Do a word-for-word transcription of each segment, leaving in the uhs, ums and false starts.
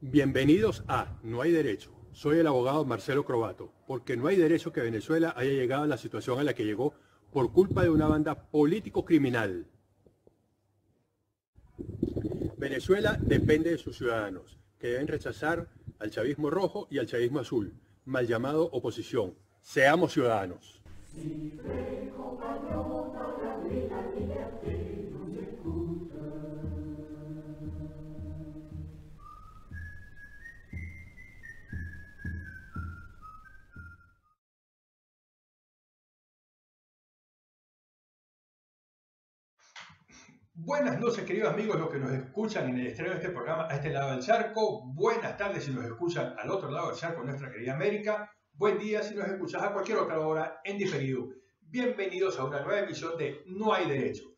Bienvenidos a No hay Derecho. Soy el abogado Marcelo Crovato, porque no hay derecho que Venezuela haya llegado a la situación a la que llegó por culpa de una banda político-criminal. Venezuela depende de sus ciudadanos, que deben rechazar al chavismo rojo y al chavismo azul, mal llamado oposición. Seamos ciudadanos. Buenas noches, queridos amigos, los que nos escuchan en el exterior de este programa, a este lado del charco. Buenas tardes si nos escuchan al otro lado del charco, nuestra querida América. Buen día si nos escuchas a cualquier otra hora en diferido. Bienvenidos a una nueva emisión de No hay Derecho.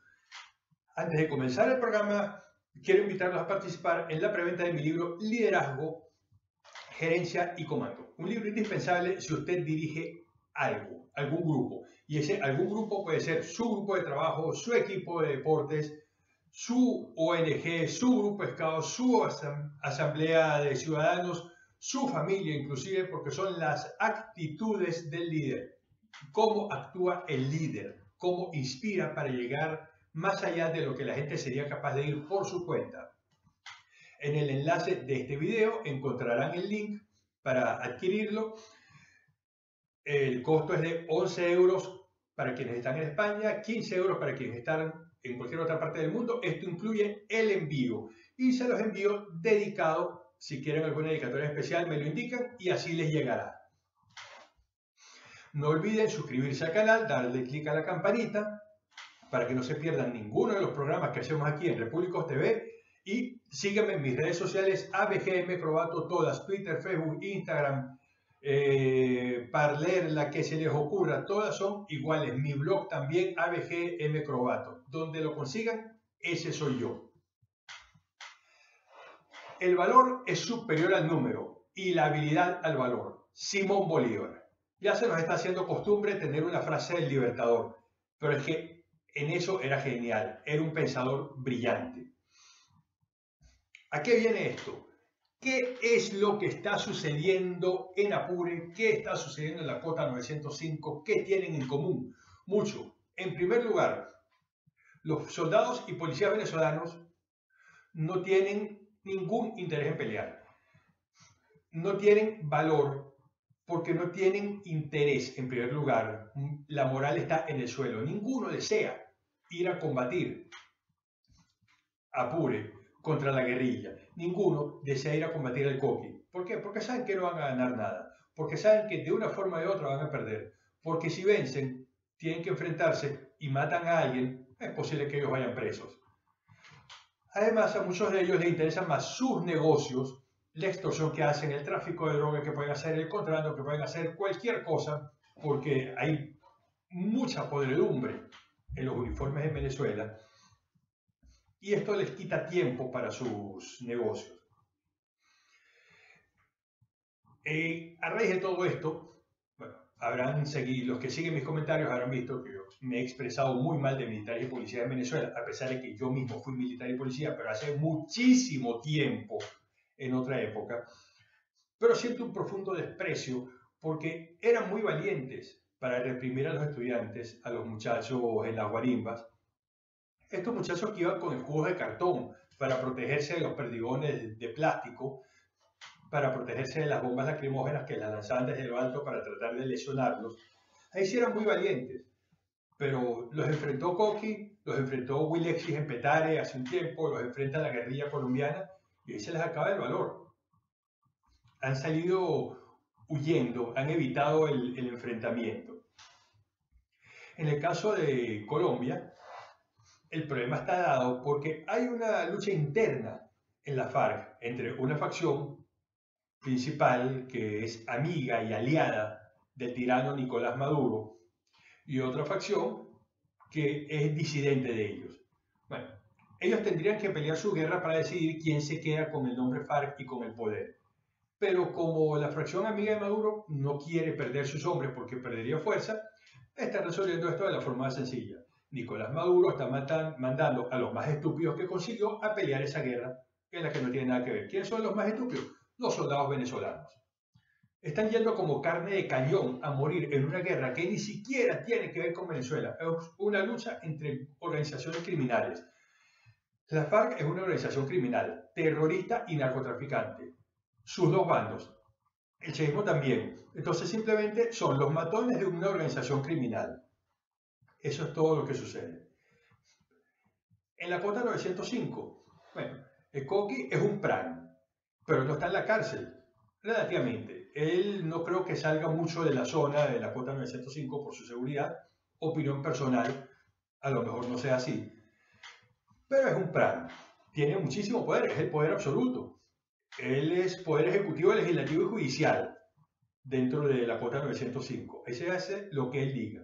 Antes de comenzar el programa, quiero invitarlos a participar en la preventa de mi libro Liderazgo, Gerencia y Comando. Un libro indispensable si usted dirige algo, algún grupo. Y ese algún grupo puede ser su grupo de trabajo, su equipo de deportes, su O N G, su grupo pescado, su asamblea de ciudadanos, su familia inclusive, porque son las actitudes del líder. Cómo actúa el líder, cómo inspira para llegar más allá de lo que la gente sería capaz de ir por su cuenta. En el enlace de este video encontrarán el link para adquirirlo. El costo es de once euros para quienes están en España, quince euros para quienes están en cualquier otra parte del mundo. Esto incluye el envío, y se los envío dedicado. Si quieren alguna dedicatoria especial, me lo indican y así les llegará. No olviden suscribirse al canal, darle clic a la campanita para que no se pierdan ninguno de los programas que hacemos aquí en Repúblicos T V, y síganme en mis redes sociales A B G M Crobato, todas, Twitter, Facebook, Instagram, eh, para leer la que se les ocurra, todas son iguales. Mi blog también, A B G M Crobato. Donde lo consigan, ese soy yo. El valor es superior al número y la habilidad al valor. Simón Bolívar. Ya se nos está haciendo costumbre tener una frase del libertador, pero es que en eso era genial, era un pensador brillante. ¿A qué viene esto? ¿Qué es lo que está sucediendo en Apure? ¿Qué está sucediendo en la Cota novecientos cinco? ¿Qué tienen en común? Mucho. En primer lugar, los soldados y policías venezolanos no tienen ningún interés en pelear. No tienen valor porque no tienen interés, en primer lugar. La moral está en el suelo. Ninguno desea ir a combatir Apure contra la guerrilla. Ninguno desea ir a combatir al Coqui. ¿Por qué? Porque saben que no van a ganar nada. Porque saben que de una forma u otra van a perder. Porque si vencen, tienen que enfrentarse y matan a alguien, es posible que ellos vayan presos. Además, a muchos de ellos les interesan más sus negocios, la extorsión que hacen, el tráfico de drogas que pueden hacer, el contrabando que pueden hacer, cualquier cosa, porque hay mucha podredumbre en los uniformes en Venezuela y esto les quita tiempo para sus negocios. Eh, a raíz de todo esto, habrán seguido, los que siguen mis comentarios habrán visto que yo me he expresado muy mal de militares y policías en Venezuela, a pesar de que yo mismo fui militar y policía, pero hace muchísimo tiempo, en otra época. Pero siento un profundo desprecio porque eran muy valientes para reprimir a los estudiantes, a los muchachos en las guarimbas. Estos muchachos que iban con escudos de cartón para protegerse de los perdigones de plástico, para protegerse de las bombas lacrimógenas que las lanzaban desde lo alto para tratar de lesionarlos. Ahí sí eran muy valientes, pero los enfrentó Coqui, los enfrentó Willexis en Petare hace un tiempo, los enfrenta la guerrilla colombiana y ahí se les acaba el valor. Han salido huyendo, han evitado el, el enfrentamiento. En el caso de Colombia, el problema está dado porque hay una lucha interna en la FARC entre una facción principal que es amiga y aliada del tirano Nicolás Maduro y otra facción que es disidente de ellos. Bueno, ellos tendrían que pelear su guerra para decidir quién se queda con el nombre FARC y con el poder. Pero como la fracción amiga de Maduro no quiere perder sus hombres porque perdería fuerza, están resolviendo esto de la forma sencilla. Nicolás Maduro está matan, mandando a los más estúpidos que consiguió a pelear esa guerra en la que no tiene nada que ver. ¿Quiénes son los más estúpidos? Los soldados venezolanos. Están yendo como carne de cañón a morir en una guerra que ni siquiera tiene que ver con Venezuela. Es una lucha entre organizaciones criminales. La FARC es una organización criminal, terrorista y narcotraficante. Sus dos bandos. El chavismo también. Entonces simplemente son los matones de una organización criminal. Eso es todo lo que sucede. En la Cota novecientos cinco, bueno, el Coqui es un pran, pero no está en la cárcel, relativamente. Él no creo que salga mucho de la zona de la Cota novecientos cinco por su seguridad. Opinión personal, a lo mejor no sea así. Pero es un pran. Tiene muchísimo poder, es el poder absoluto. Él es poder ejecutivo, legislativo y judicial dentro de la Cota novecientos cinco. Ahí se hace lo que él diga.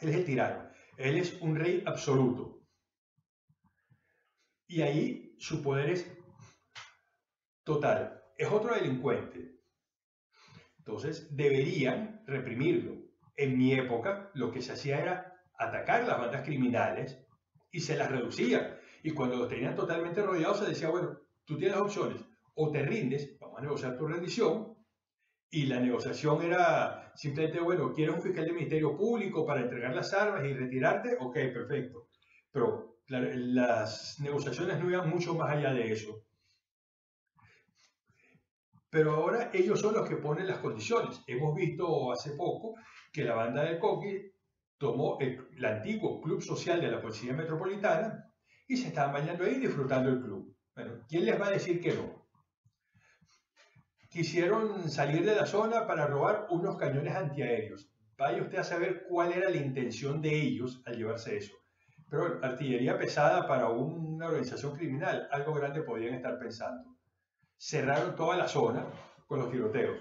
Él es el tirano. Él es un rey absoluto. Y ahí su poder es total. Es otro delincuente. Entonces deberían reprimirlo. En mi época lo que se hacía era atacar las bandas criminales y se las reducía. Y cuando los tenían totalmente rodeados se decía, bueno, tú tienes opciones. O te rindes, vamos a negociar tu rendición. Y la negociación era simplemente, bueno, ¿quieres un fiscal del Ministerio Público para entregar las armas y retirarte? Ok, perfecto. Pero claro, las negociaciones no iban mucho más allá de eso. Pero ahora ellos son los que ponen las condiciones. Hemos visto hace poco que la banda del Coqui tomó el, el antiguo club social de la Policía Metropolitana y se estaban bañando ahí disfrutando el club. Bueno, ¿quién les va a decir que no? Quisieron salir de la zona para robar unos cañones antiaéreos. Vaya usted a saber cuál era la intención de ellos al llevarse eso. Pero artillería pesada para una organización criminal, algo grande podían estar pensando. Cerraron toda la zona con los tiroteos.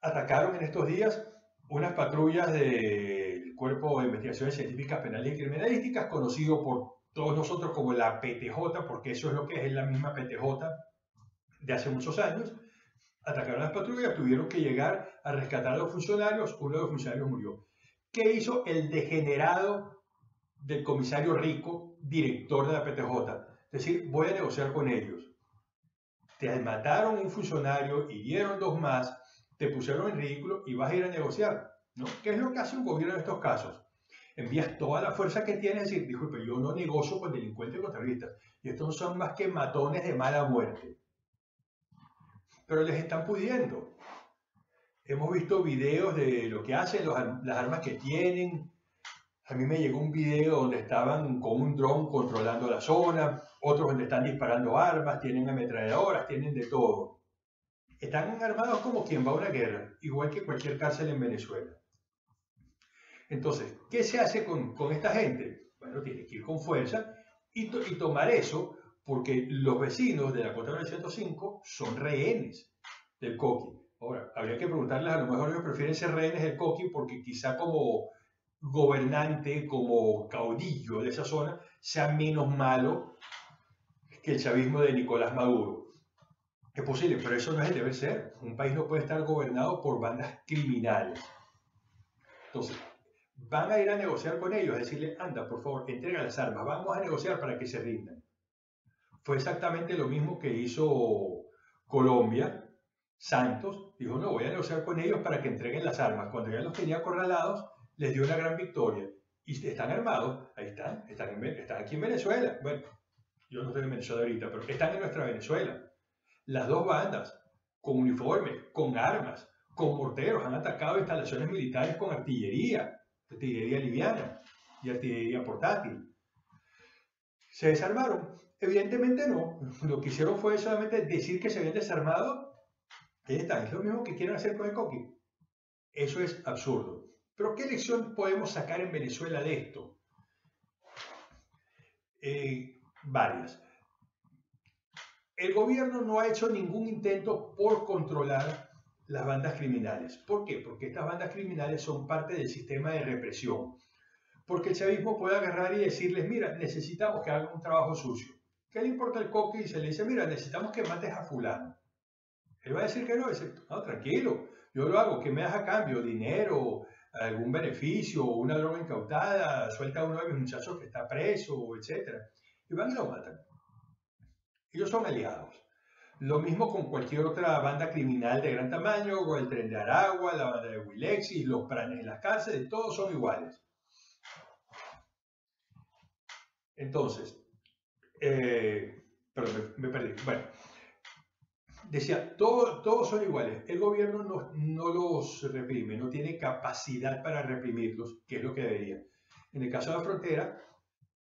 Atacaron en estos días unas patrullas del Cuerpo de Investigaciones Científicas Penales y Criminalísticas, conocido por todos nosotros como la P T J, porque eso es lo que es la misma P T J de hace muchos años. Atacaron las patrullas, tuvieron que llegar a rescatar a los funcionarios, uno de los funcionarios murió. ¿Qué hizo el degenerado del comisario Rico, director de la P T J? Es decir, voy a negociar con ellos. Te mataron un funcionario, hirieron dos más, te pusieron en ridículo y vas a ir a negociar, ¿no? ¿Qué es lo que hace un gobierno en estos casos? Envías toda la fuerza que tienes y decir, disculpe, yo no negocio con delincuentes y con terroristas. Y estos son más que matones de mala muerte. Pero les están pudiendo. Hemos visto videos de lo que hacen, los, las armas que tienen. A mí me llegó un video donde estaban con un dron controlando la zona, otros donde están disparando armas, tienen ametralladoras, tienen de todo. Están armados como quien va a una guerra, igual que cualquier cárcel en Venezuela. Entonces, ¿qué se hace con, con esta gente? Bueno, tiene que ir con fuerza y, to y tomar eso, porque los vecinos de la Cota novecientos cinco son rehenes del Coqui. Ahora, habría que preguntarles, a lo mejor ellos prefieren ser rehenes del Coqui porque quizá como gobernante, como caudillo de esa zona, sea menos malo que el chavismo de Nicolás Maduro. Es posible, pero eso no es el deber ser. Un país no puede estar gobernado por bandas criminales. Entonces, van a ir a negociar con ellos, a decirle, anda, por favor, entrega las armas, vamos a negociar para que se rindan. Fue exactamente lo mismo que hizo Colombia. Santos dijo, no, voy a negociar con ellos para que entreguen las armas. Cuando ya los tenía acorralados, les dio una gran victoria. Y están armados, ahí están, están, en, están aquí en Venezuela. Bueno, yo no estoy en Venezuela ahorita, pero están en nuestra Venezuela. Las dos bandas, con uniformes, con armas, con morteros, han atacado instalaciones militares con artillería, artillería liviana y artillería portátil. ¿Se desarmaron? Evidentemente no. Lo que hicieron fue solamente decir que se habían desarmado. Ahí están, es lo mismo que quieren hacer con el Coqui. Eso es absurdo. Pero ¿qué lección podemos sacar en Venezuela de esto? Eh, varias. El gobierno no ha hecho ningún intento por controlar las bandas criminales. ¿Por qué? Porque estas bandas criminales son parte del sistema de represión. Porque el chavismo puede agarrar y decirles, mira, necesitamos que hagan un trabajo sucio. ¿Qué le importa el Coqui? Y se le dice, mira, necesitamos que mates a fulano. Él va a decir que no, dice, no, tranquilo, yo lo hago, ¿qué me das a cambio? Dinero, algún beneficio o una droga incautada, suelta a uno de mis muchachos que está preso, etcétera, y van y lo matan. Ellos son aliados. Lo mismo con cualquier otra banda criminal de gran tamaño, o el Tren de Aragua, la banda de Willexis, los pranes en las cárceles, todos son iguales. Entonces, eh, perdón, me, me perdí. Bueno, decía, todo, todos son iguales. El gobierno no, no los reprime, no tiene capacidad para reprimirlos, que es lo que debería. En el caso de la frontera,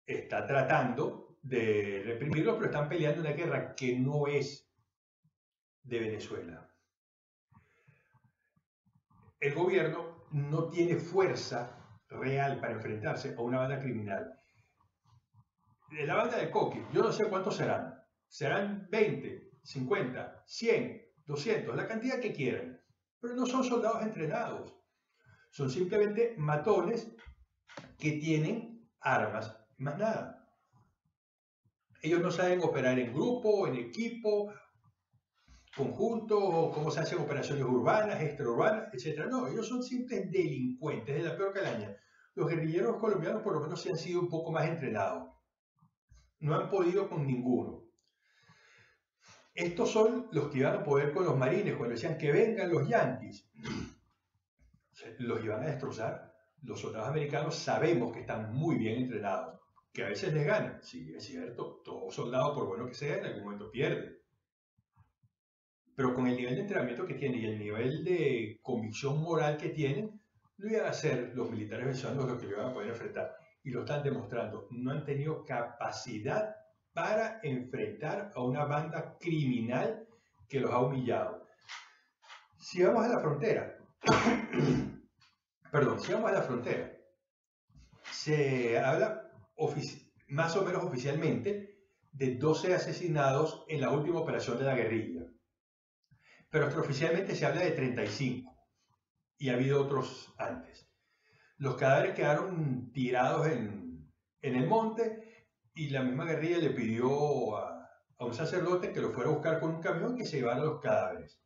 está tratando de reprimirlos, pero están peleando una guerra que no es de Venezuela. El gobierno no tiene fuerza real para enfrentarse a una banda criminal. De la banda de Coqui, yo no sé cuántos serán. Serán veinte, cincuenta, cien, doscientos, la cantidad que quieran. Pero no son soldados entrenados. Son simplemente matones que tienen armas, más nada. Ellos no saben operar en grupo, en equipo, conjunto, o cómo se hacen operaciones urbanas, extraurbanas, etcétera. No, ellos son simples delincuentes de la peor calaña. Los guerrilleros colombianos por lo menos se han sido un poco más entrenados. No han podido con ninguno. Estos son los que iban a poder con los marines cuando decían que vengan los yanquis. Los iban a destrozar. Los soldados americanos sabemos que están muy bien entrenados, que a veces les ganan. Sí, es cierto, todo soldado, por bueno que sea, en algún momento pierde. Pero con el nivel de entrenamiento que tienen y el nivel de convicción moral que tienen, no iban a ser los militares venezolanos los que lo iban a poder enfrentar. Y lo están demostrando, no han tenido capacidad para enfrentar a una banda criminal que los ha humillado. Si vamos a la frontera, perdón, si vamos a la frontera, se habla más o menos oficialmente de doce asesinados en la última operación de la guerrilla, pero extraoficialmente se habla de treinta y cinco y ha habido otros antes. Los cadáveres quedaron tirados en, en el monte y la misma guerrilla le pidió a, a un sacerdote que lo fuera a buscar con un camión que se llevara los cadáveres.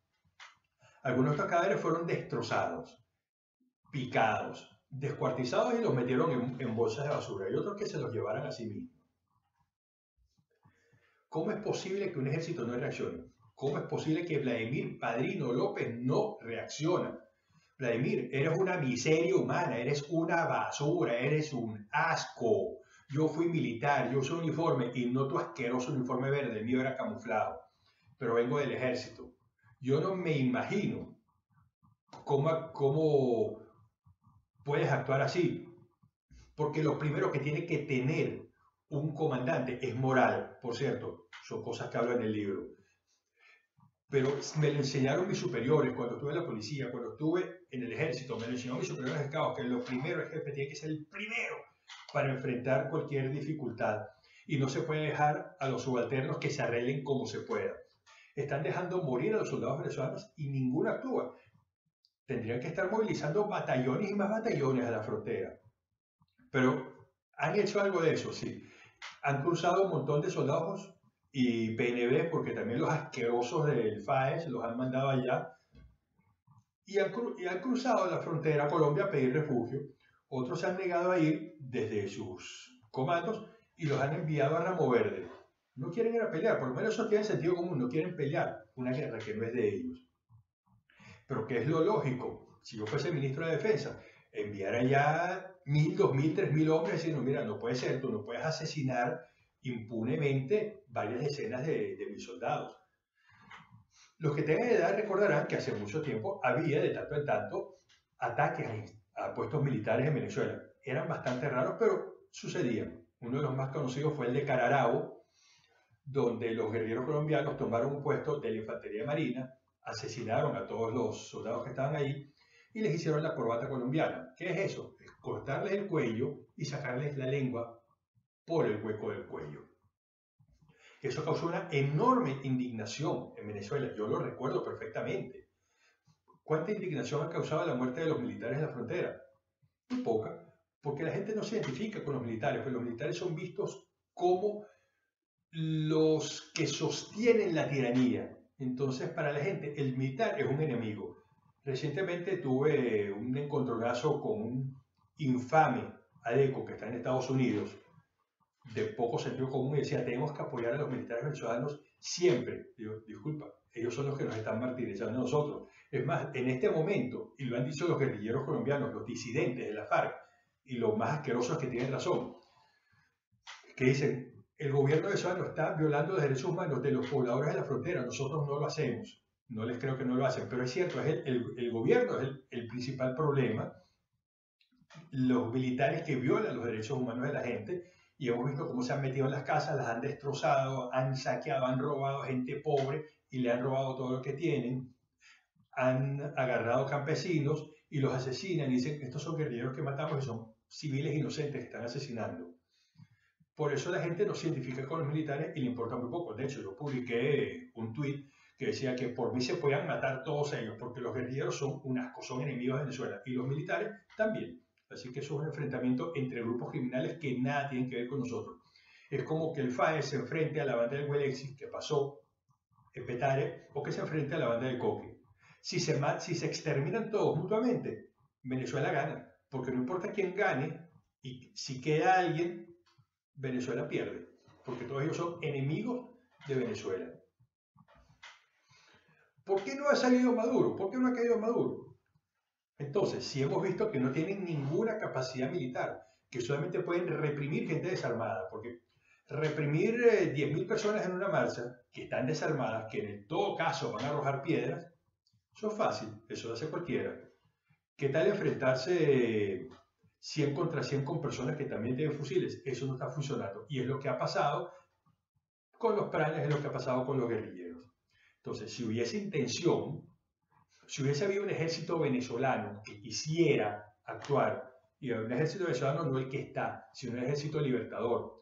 Algunos de estos cadáveres fueron destrozados, picados, descuartizados y los metieron en, en bolsas de basura, y otros que se los llevaran a sí mismos. ¿Cómo es posible que un ejército no reaccione? ¿Cómo es posible que Vladimir Padrino López no reacciona? Vladimir, eres una miseria humana, eres una basura, eres un asco. Yo fui militar, yo usé uniforme y no tu asqueroso uniforme verde, el mío era camuflado. Pero vengo del ejército. Yo no me imagino cómo, cómo puedes actuar así. Porque lo primero que tiene que tener un comandante es moral, por cierto. Son cosas que hablo en el libro. Pero me lo enseñaron mis superiores cuando estuve en la policía, cuando estuve en el ejército, me lo enseñaron mis superiores de cabo, que lo primero, el jefe tiene que ser el primero para enfrentar cualquier dificultad. Y no se puede dejar a los subalternos que se arreglen como se pueda. Están dejando morir a los soldados venezolanos y ninguno actúa. Tendrían que estar movilizando batallones y más batallones a la frontera. Pero han hecho algo de eso, sí. Han cruzado un montón de soldados y P N V, porque también los asquerosos del F A E S los han mandado allá, y han, cru y han cruzado la frontera a Colombia a pedir refugio. Otros se han negado a ir desde sus comandos y los han enviado a Ramo Verde. No quieren ir a pelear, por lo menos eso tiene sentido común, no quieren pelear una guerra que no es de ellos. Pero ¿qué es lo lógico? Si yo fuese ministro de Defensa, enviar allá mil, dos mil, tres mil hombres y decir, no, mira, no puede ser, tú no puedes asesinar impunemente varias decenas de, de mis soldados. Los que tengan edad recordarán que hace mucho tiempo había de tanto en tanto ataques a, a puestos militares en Venezuela. Eran bastante raros, pero sucedían. Uno de los más conocidos fue el de Cararao, donde los guerrilleros colombianos tomaron un puesto de la infantería marina, asesinaron a todos los soldados que estaban ahí y les hicieron la corbata colombiana. ¿Qué es eso? Es cortarles el cuello y sacarles la lengua por el hueco del cuello. Eso causó una enorme indignación en Venezuela, yo lo recuerdo perfectamente. ¿Cuánta indignación ha causado la muerte de los militares en la frontera? Muy poca, porque la gente no se identifica con los militares, pues los militares son vistos como los que sostienen la tiranía. Entonces, para la gente, el militar es un enemigo. Recientemente tuve un encontronazo con un infame adeco que está en Estados Unidos, de poco sentido común, y decía, tenemos que apoyar a los militares venezolanos siempre. Digo, disculpa, ellos son los que nos están martirizando a nosotros. Es más, en este momento, y lo han dicho los guerrilleros colombianos, los disidentes de la FARC, y los más asquerosos que tienen razón, que dicen, el gobierno venezolano está violando los derechos humanos de los pobladores de la frontera, nosotros no lo hacemos. No les creo que no lo hacen, pero es cierto, es el, el, el gobierno es el, el principal problema, los militares que violan los derechos humanos de la gente, y hemos visto cómo se han metido en las casas, las han destrozado, han saqueado, han robado gente pobre y le han robado todo lo que tienen, han agarrado campesinos y los asesinan y dicen, estos son guerrilleros que matamos y son civiles inocentes que están asesinando. Por eso la gente no se identifica con los militares y le importa muy poco. De hecho, yo publiqué un tuit que decía que por mí se podían matar todos ellos, porque los guerrilleros son un asco, son enemigos de Venezuela, y los militares también. Así que eso es un enfrentamiento entre grupos criminales que nada tienen que ver con nosotros. Es como que el FAES se enfrente a la banda del Willexis, que pasó en Petare, o que se enfrente a la banda del Coqui. Si se, si se exterminan todos mutuamente, Venezuela gana, porque no importa quién gane, y si queda alguien, Venezuela pierde, porque todos ellos son enemigos de Venezuela. ¿Por qué no ha salido Maduro? ¿Por qué no ha caído Maduro? Entonces, si hemos visto que no tienen ninguna capacidad militar, que solamente pueden reprimir gente desarmada, porque reprimir eh, diez mil personas en una marcha, que están desarmadas, que en todo caso van a arrojar piedras, eso es fácil, eso lo hace cualquiera. ¿Qué tal enfrentarse cien contra cien con personas que también tienen fusiles? Eso no está funcionando, y es lo que ha pasado con los planes, es lo que ha pasado con los guerrilleros. Entonces, si hubiese intención, si hubiese habido un ejército venezolano que quisiera actuar, y un ejército venezolano no el que está, sino un ejército libertador,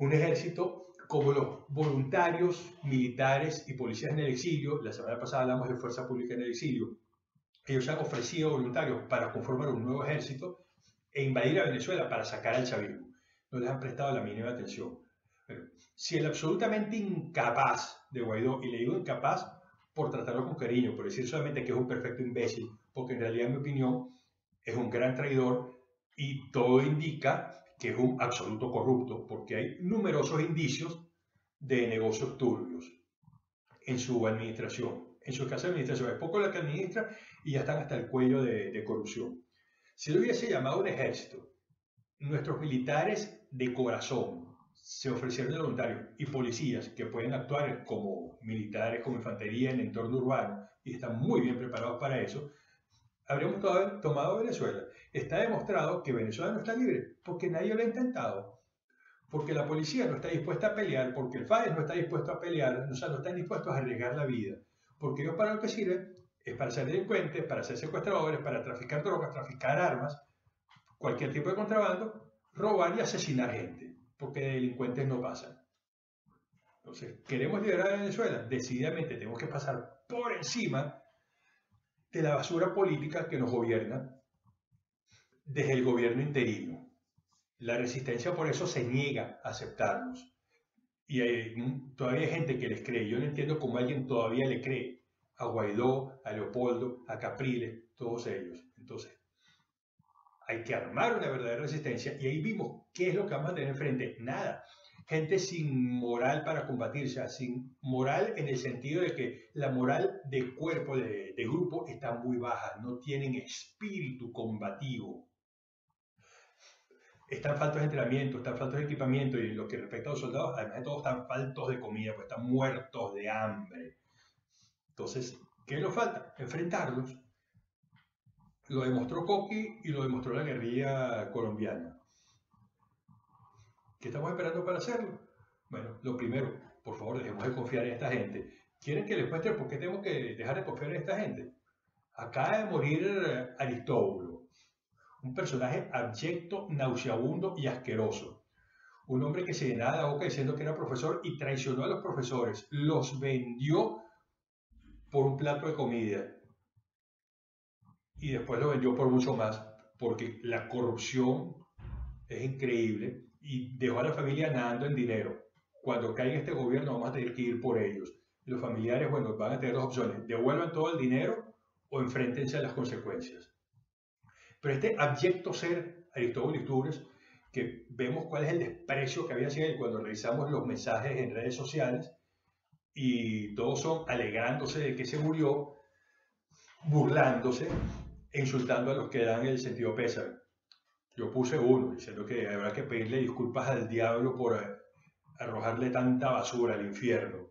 un ejército como los voluntarios, militares y policías en el exilio, la semana pasada hablamos de fuerza pública en el exilio, ellos han ofrecido voluntarios para conformar un nuevo ejército e invadir a Venezuela para sacar al chavismo. No les han prestado la mínima atención. Pero si el absolutamente incapaz de Guaidó, y le digo incapaz por tratarlo con cariño, por decir solamente que es un perfecto imbécil, porque en realidad, en mi opinión, es un gran traidor y todo indica que es un absoluto corrupto, porque hay numerosos indicios de negocios turbios en su administración, en su escasa administración. Es poco la que administra y ya están hasta el cuello de, de corrupción. Si lo hubiese llamado un ejército, nuestros militares de corazón, se ofrecieron voluntarios y policías que pueden actuar como militares, como infantería en el entorno urbano y están muy bien preparados para eso, habríamos tomado Venezuela. Está demostrado que Venezuela no está libre porque nadie lo ha intentado, porque la policía no está dispuesta a pelear, porque el FAES no está dispuesto a pelear, o sea, no están dispuestos a arriesgar la vida, porque ellos para lo que sirven es para ser delincuentes, para ser secuestradores, para traficar drogas, traficar armas, cualquier tipo de contrabando, robar y asesinar gente, porque delincuentes no pasan. Entonces, ¿queremos liberar a Venezuela? Decididamente tenemos que pasar por encima de la basura política que nos gobierna desde el gobierno interino. La resistencia por eso se niega a aceptarnos. Y hay, todavía hay gente que les cree. Yo no entiendo cómo alguien todavía le cree a Guaidó, a Leopoldo, a Capriles, todos ellos. Entonces, hay que armar una verdadera resistencia y ahí vimos qué es lo que vamos a tener enfrente. Nada. Gente sin moral para combatirse, sin moral en el sentido de que la moral de cuerpo, de, de grupo, está muy baja. No tienen espíritu combativo. Están faltos de entrenamiento, están faltos de equipamiento y en lo que respecta a los soldados, además de todo, están faltos de comida, pues están muertos de hambre. Entonces, ¿qué nos falta? Enfrentarlos. Lo demostró Coqui y lo demostró la guerrilla colombiana. ¿Qué estamos esperando para hacerlo? Bueno, lo primero, por favor, dejemos de confiar en esta gente. ¿Quieren que les muestre por qué tengo que dejar de confiar en esta gente? Acaba de morir Aristóbulo, un personaje abyecto, nauseabundo y asqueroso. Un hombre que se llenaba la boca diciendo que era profesor y traicionó a los profesores. Los vendió por un plato de comida. Y después lo vendió por mucho más, porque la corrupción es increíble y dejó a la familia nadando en dinero. Cuando caiga este gobierno vamos a tener que ir por ellos. Los familiares, bueno, van a tener dos opciones. Devuelvan todo el dinero o enfréntense a las consecuencias. Pero este abyecto ser, Aristóbulo Istúriz, que vemos cuál es el desprecio que había hacia él cuando revisamos los mensajes en redes sociales, y todos son alegrándose de que se murió, burlándose e insultando a los que dan el sentido pésame. Yo puse uno diciendo que habrá que pedirle disculpas al diablo por arrojarle tanta basura al infierno,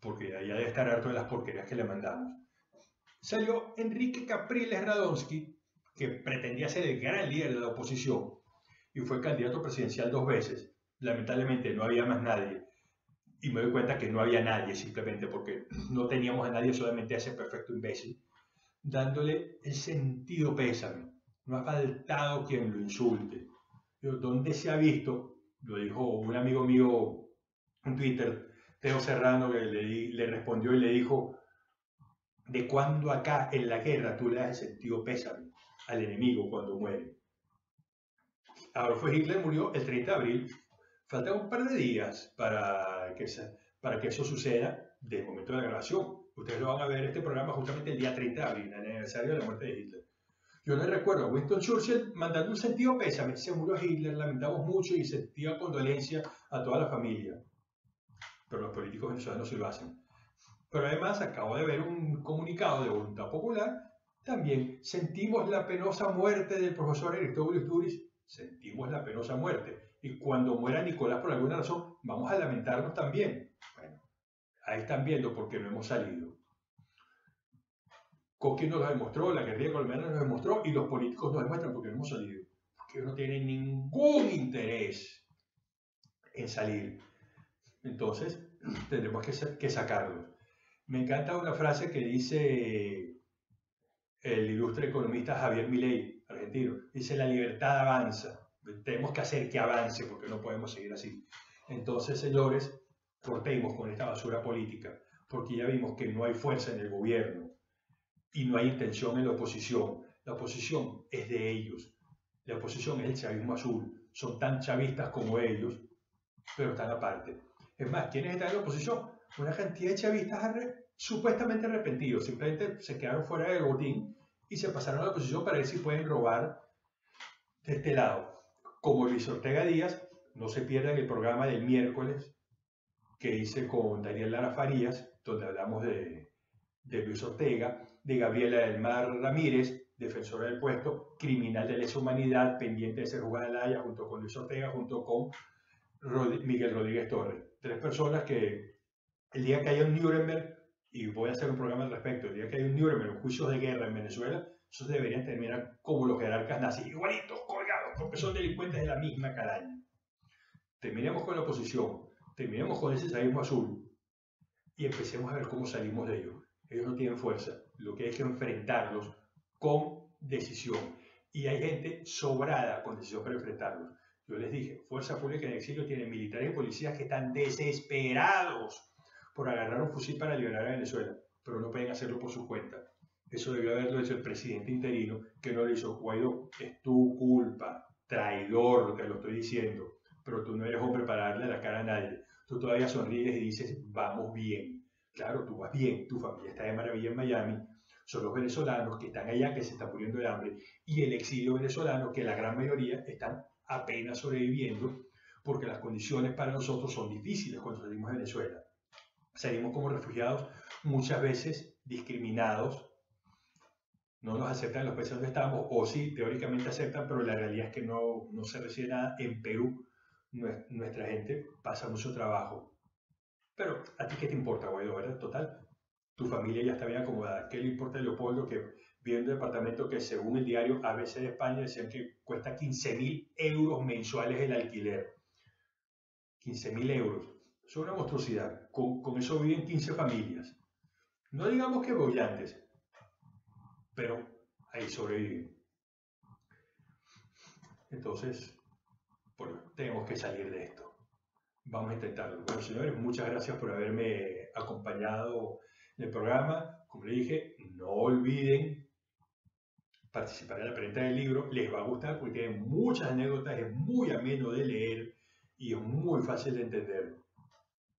porque allá debe estar harto de las porquerías que le mandamos. Salió Enrique Capriles Radonsky, que pretendía ser el gran líder de la oposición y fue candidato presidencial dos veces. Lamentablemente no había más nadie, y me doy cuenta que no había nadie simplemente porque no teníamos a nadie, solamente a ese perfecto imbécil, dándole el sentido pésame. No ha faltado quien lo insulte. Pero ¿dónde se ha visto? Lo dijo un amigo mío en Twitter, Teo Serrano, que le, le respondió y le dijo: ¿de cuándo acá en la guerra tú le das el sentido pésame al enemigo cuando muere? Ahora fue Hitler, murió el treinta de abril. Faltan un par de días para que, para que eso suceda desde el momento de la grabación. Ustedes lo van a ver este programa justamente el día treinta de abril, el aniversario de la muerte de Hitler. Yo les recuerdo a Winston Churchill mandando un sentido pésame. Se murió Hitler, lamentamos mucho y sentía condolencia a toda la familia. Pero los políticos venezolanos sí lo hacen. Pero además acabo de ver un comunicado de Voluntad Popular. También sentimos la penosa muerte del profesor Aristóbulo Istúriz. Sentimos la penosa muerte. Y cuando muera Nicolás por alguna razón, vamos a lamentarnos también. Bueno, ahí están viendo por qué no hemos salido. Coqui nos lo demostró, la guerrilla colombiana nos lo demostró, y los políticos nos demuestran por qué no hemos salido. Porque ellos no tienen ningún interés en salir. Entonces, tendremos que, que sacarlos. Me encanta una frase que dice el ilustre economista Javier Milei, argentino. Dice: la libertad avanza. Tenemos que hacer que avance porque no podemos seguir así. Entonces, señores, cortemos con esta basura política, porque ya vimos que no hay fuerza en el gobierno y no hay intención en la oposición. La oposición es de ellos. La oposición es el chavismo azul. Son tan chavistas como ellos, pero están aparte. Es más, ¿quiénes están en la oposición? Una cantidad de chavistas arre, supuestamente arrepentidos. Simplemente se quedaron fuera del botín y se pasaron a la oposición para ver si pueden robar de este lado. Como Luis Ortega Díaz, no se pierdan el programa del miércoles que hice con Daniel Lara Farías, donde hablamos de, de Luis Ortega, de Gabriela del Mar Ramírez, defensora del puesto, criminal de lesa humanidad, pendiente de ser juzgada en La Haya, junto con Luis Ortega, junto con Rod- Miguel Rodríguez Torres. Tres personas que el día que haya un Nuremberg, y voy a hacer un programa al respecto, el día que haya un Nuremberg, juicios de guerra en Venezuela, esos deberían terminar como los jerarcas nazis, igualitos, colgados, porque son delincuentes de la misma calaña. Terminemos con la oposición, terminemos con ese chavismo azul y empecemos a ver cómo salimos de ellos. Ellos no tienen fuerza, lo que hay que enfrentarlos con decisión. Y hay gente sobrada con decisión para enfrentarlos. Yo les dije, Fuerza Pública en Exilio tiene militares y policías que están desesperados por agarrar un fusil para liberar a Venezuela, pero no pueden hacerlo por su cuenta. Eso debió haberlo hecho el presidente interino, que no lo hizo. Guaidó, es tu culpa, traidor, te lo estoy diciendo, pero tú no eres hombre para darle la cara a nadie. Tú todavía sonríes y dices, vamos bien. Claro, tú vas bien, tu familia está de maravilla en Miami, son los venezolanos que están allá que se están muriendo de hambre, y el exilio venezolano, que la gran mayoría están apenas sobreviviendo, porque las condiciones para nosotros son difíciles cuando salimos de Venezuela. Salimos como refugiados, muchas veces discriminados, no nos aceptan los países donde estamos, o sí, teóricamente aceptan, pero la realidad es que no, no se recibe nada. En Perú, nuestra gente pasa mucho trabajo. Pero, ¿a ti qué te importa, Guaidó, verdad? Total, tu familia ya está bien acomodada. ¿Qué le importa a Leopoldo, que vive en un departamento que, según el diario A B C de España, decían que cuesta quince mil euros mensuales el alquiler? quince mil euros. Es una monstruosidad. Con, con eso viven quince familias. No digamos que bollantes, pero ahí sobreviven. Entonces, bueno, tenemos que salir de esto. Vamos a intentarlo. Bueno, señores, muchas gracias por haberme acompañado en el programa. Como les dije, no olviden participar en la preventa del libro. Les va a gustar porque tiene muchas anécdotas, es muy ameno de leer y es muy fácil de entender.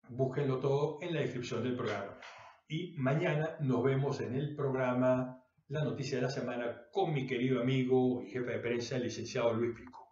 Búsquenlo todo en la descripción del programa. y mañana nos vemos en el programa La Noticia de la Semana con mi querido amigo y jefe de prensa, el licenciado Luis Pico.